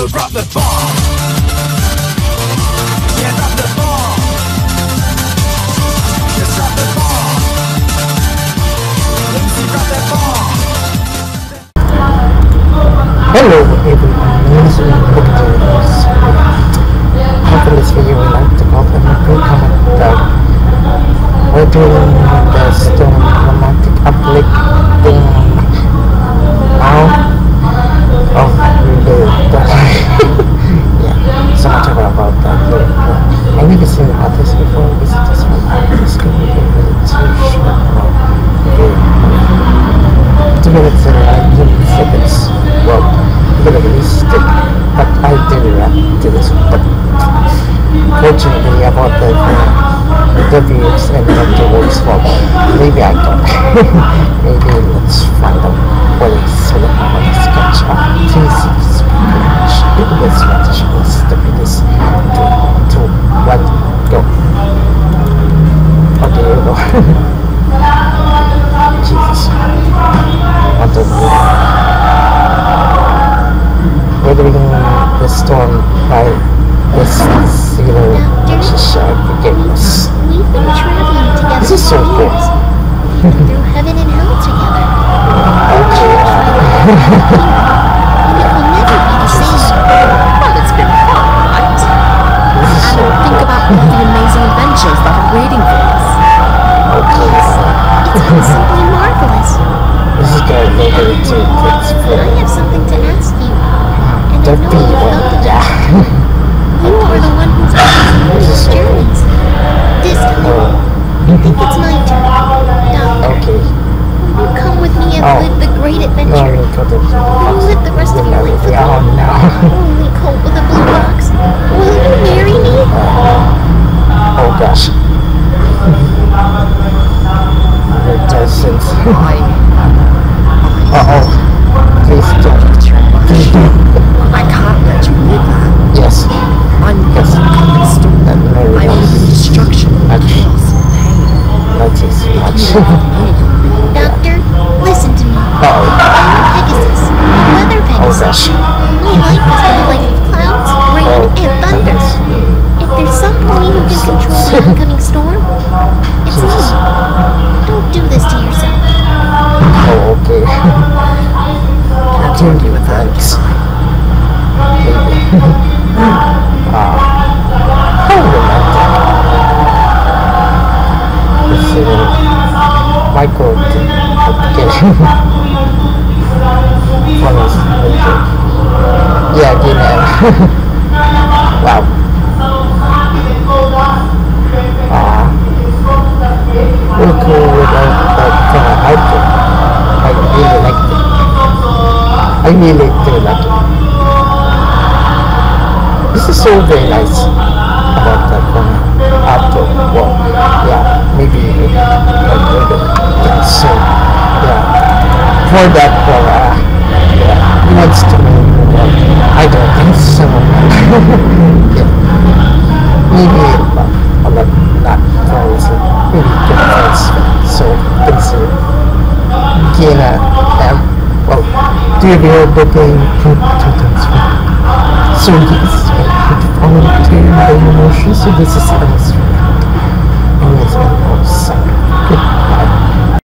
So drop the bomb. Yeah, drop the bomb. Just drop the bomb. Let me see, drop that bomb. Hello everyone, this is BookTubers. After this video, I like to call them a good comment that we're doing the stone romantic uplifting out of the yeah, so much about that. I never seen others before, it's just one artist can be really too short about the 2 minutes and 19 seconds. Well, realistic, but I do not do this. But fortunately, about the views and not the words for them. Maybe I don't. Maybe let's find out what is sort of a sketch of thesis. It was what she was the biggest to what go. Okay, you know. Jesus. What the weathering the storm by this zero exercise forgiveness. We've been traveling together. This is so cool. Through heaven and hell together. Okay. And it will never be the same. Well, it's been fun, right? Think about all the amazing adventures that are waiting for us. Okay. It's simply marvelous. This is going to be very too. I have something to ask you. The people, yeah. You are the one who's on these journeys. This time, I think it's my turn. Now, okay. You come with me and live the great adventure. You will live the rest of your life with me. Only coat with a blue box. Will you marry me? Oh gosh. Please don't. I can't let you live that. Yes. I'm yes. I live in destruction, chaos, pain. That is much. Doctor, listen to me. I'm Pegasus, Mother Pegasus. We like this in the light of clouds, rain, and thunder. If there's someone who can control the oncoming storm, it's me. Don't do this to yourself. Oh, okay. I'll tell you with that. This is my code. Yeah, wow. We're cool without that kind of outfit. I really like it. I really do like it. This is so very nice about that one. After, well, yeah, maybe later. So, yeah, for that one, yeah, needs to me. I don't think so. Yeah, maybe, but I'm not promising. Maybe good friends. So, thanks to Gina. Well, do you have a book in so yes, I could follow the emotions, so this is